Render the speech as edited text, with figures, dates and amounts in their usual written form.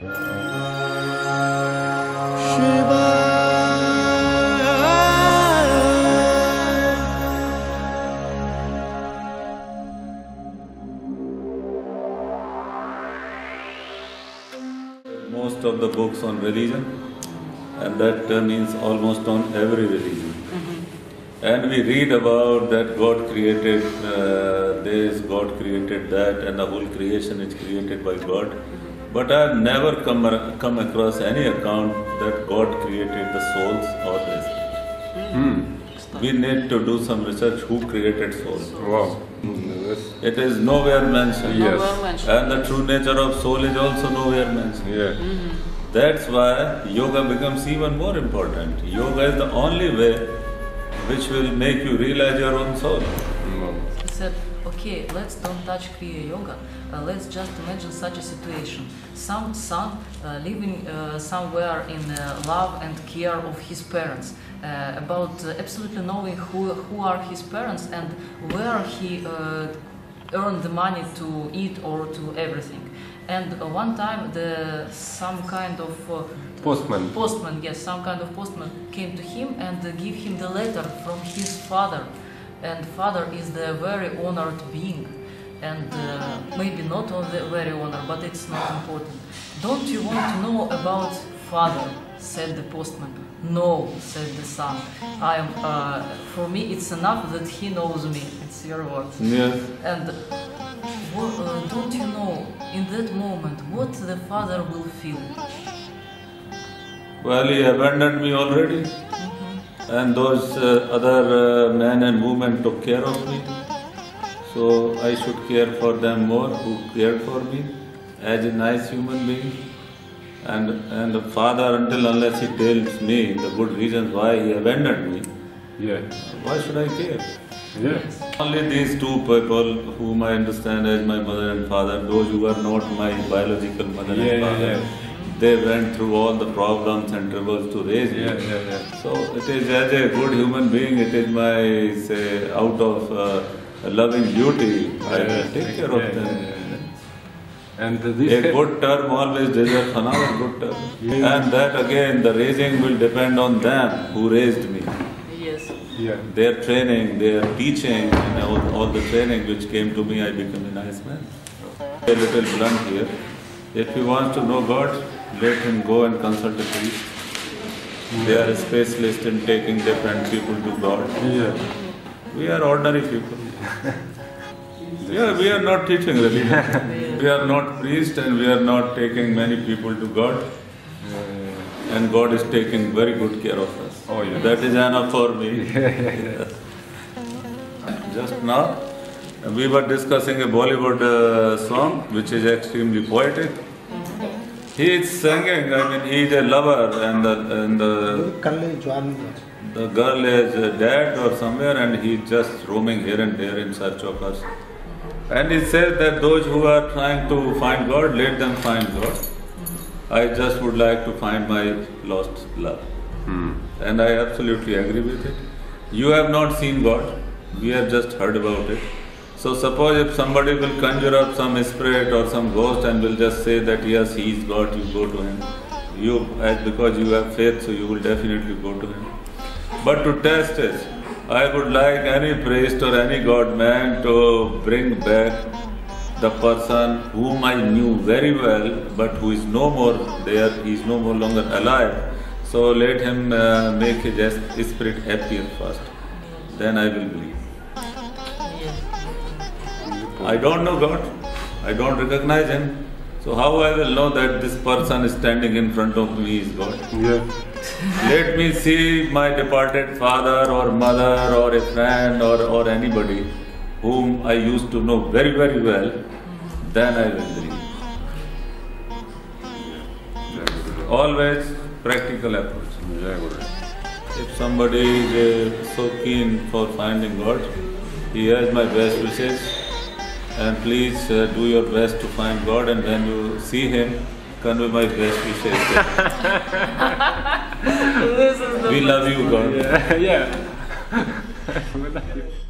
Most of the books on religion, and that means almost on every religion. And we read about that God created this, God created that, and the whole creation is created by God. But I have never come across any account that God created the souls or this. We need to do some research, who created souls. Wow. It is nowhere mentioned. Yes. And the true nature of soul is also nowhere mentioned. Yeah. That's why yoga becomes even more important. Yoga is the only way which will make you realize your own soul. He said, okay, let's don't touch kriya yoga. Let's just imagine such a situation. Some son living somewhere in love and care of his parents. About absolutely knowing who are his parents and where he earned the money to eat or to everything. And one time some kind of postman, yes, some kind of postman came to him and gave him the letter from his father. And father is the very honored being, and maybe not on the very honor, but it's not important. Don't you want to know about father? Said the postman. No, said the son. For me, it's enough that he knows me. It's your words. Yes. And don't you know, in that moment, what the father will feel? Well, he abandoned me already. And those other men and women took care of me. So I should care for them more, who cared for me as a nice human being. And the father, until unless he tells me the good reasons why he abandoned me, why should I care? Only these two people whom I understand as my mother and father, those who are not my biological mother and father, they went through all the problems and troubles to raise me. So it is as a good human being, it is my, say, out of loving duty, I take care of them. And a good term always deserves another good term. And that again, the raising will depend on them who raised me. Their training, their teaching, and all the training which came to me, I became a nice man. A little blunt here. If he wants to know God, let him go and consult a priest. They are specialists in taking different people to God. We are ordinary people. We are not teaching religion. We are not priests and we are not taking many people to God. And God is taking very good care of us. That is enough for me. Just now, we were discussing a Bollywood song, which is extremely poetic. He is singing, I mean, he is a lover and the girl is dead or somewhere and he is just roaming here and there in search of us. And it says that those who are trying to find God, let them find God. I just would like to find my lost love. And I absolutely agree with it. You have not seen God, we have just heard about it. So suppose if somebody will conjure up some spirit or some ghost and will just say that yes, he is God, you go to him. You, because you have faith, so you will definitely go to him. But to test it, I would like any priest or any God man to bring back the person whom I knew very well, but who is no more there, he is no more longer alive. So let him make his spirit appear first. Then I will believe. I don't know God. I don't recognize him. So how I will know that this person is standing in front of me is God? Let me see my departed father or mother or a friend or anybody whom I used to know very, very well, then I will believe. Always practical approach. If somebody is so keen for finding God, he has my best wishes. And please do your best to find God, and when you see him, convey my best wishes. We love you, God.